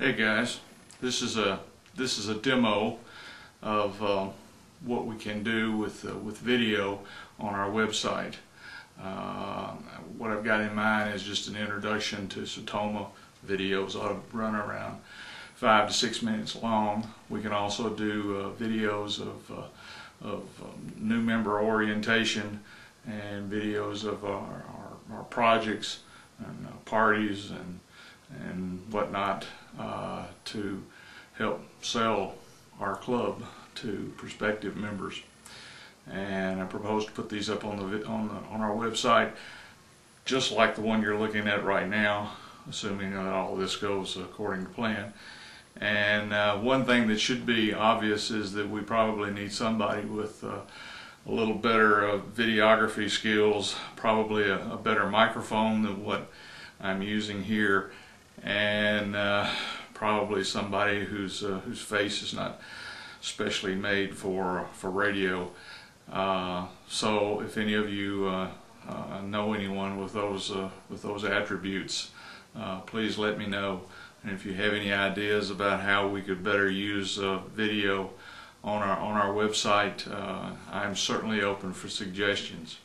Hey guys, this is a demo of what we can do with video on our website. What I've got in mind is just an introduction to Sertoma videos. Ought to run around 5 to 6 minutes long. We can also do videos of new member orientation and videos of our projects and parties and whatnot to help sell our club to prospective members. And I propose to put these up on our website, just like the one you're looking at right now, assuming that all this goes according to plan. And one thing that should be obvious is that we probably need somebody with a little better videography skills, probably a better microphone than what I'm using here, and probably somebody whose face is not specially made for radio. So if any of you know anyone with those attributes, please let me know. And if you have any ideas about how we could better use video on our website, I'm certainly open for suggestions.